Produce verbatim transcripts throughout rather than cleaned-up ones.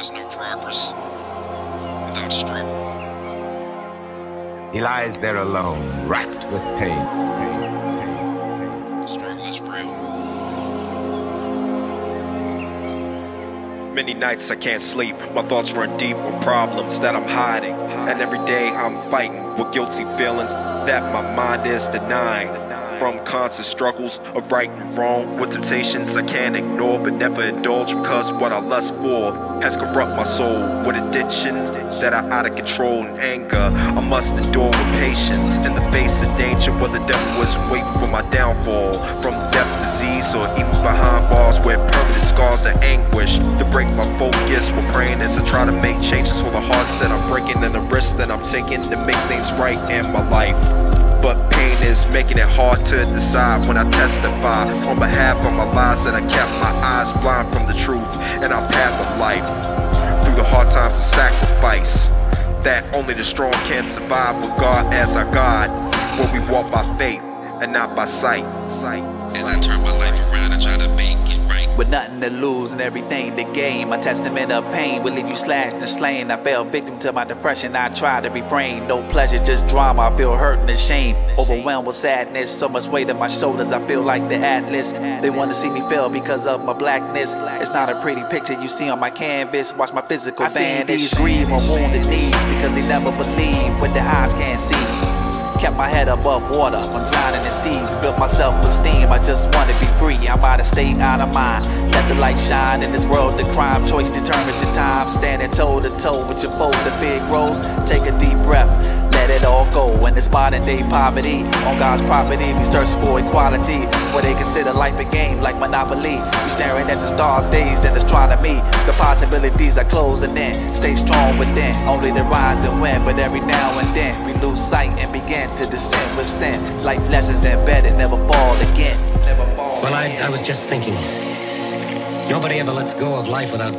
is no progress without struggle. He lies there alone, racked with pain. pain, pain, pain. Struggle is real. Many nights I can't sleep. My thoughts run deep on problems that I'm hiding. And every day I'm fighting with guilty feelings that my mind is denying. From constant struggles of right and wrong, with temptations I can't ignore but never indulge, because what I lust for has corrupt my soul with addictions that are out of control and anger. I must endure with patience in the face of danger, where the devil was waiting for my downfall. From death, disease, or even behind bars where permanent scars are anguish. To break my focus for praying as I try to make changes for the hearts that I'm breaking and the risks that I'm taking to make things right in my life. But pain is making it hard to decide when I testify on behalf of my lies that I kept, my eyes blind from the truth and our path of life. Through the hard times of sacrifice that only the strong can survive, with God as our God, when we walk by faith and not by sight. As I turn my life around, I try to make it right. With nothing to lose and everything to gain, my testament of pain will leave you slashed and slain. I fell victim to my depression, I tried to refrain. No pleasure, just drama, I feel hurt and ashamed. Overwhelmed with sadness, so much weight on my shoulders, I feel like the Atlas. They want to see me fail because of my blackness. It's not a pretty picture you see on my canvas, watch my physical vanish. I see these grieve on wounded knees, because they never believe what their eyes can't see. Kept my head above water, I'm drowning in seas. Built myself with steam, I just want to be free. I'm out of state, out of mind. Let the light shine in this world of crime. Choice determines your time. Standing toe to toe with your foe, the big grows. Take a deep breath, let it all go. In this modern day poverty, on God's property, we search for equality. Where they consider life a game like Monopoly. You staring at the stars, dazed in astronomy. The possibilities are closing in. Stay strong within, only the rise and win. But every now and then, we lose sight and begin to descend with sin. Life lessons embedded, never fall again. Never fall well, again. I, I was just thinking, nobody ever lets go of life without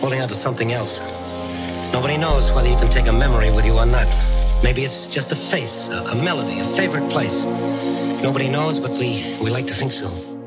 holding on to something else. Nobody knows whether you can take a memory with you or not. Maybe it's just a face, a, a melody, a favorite place. Nobody knows, but we, we like to think so.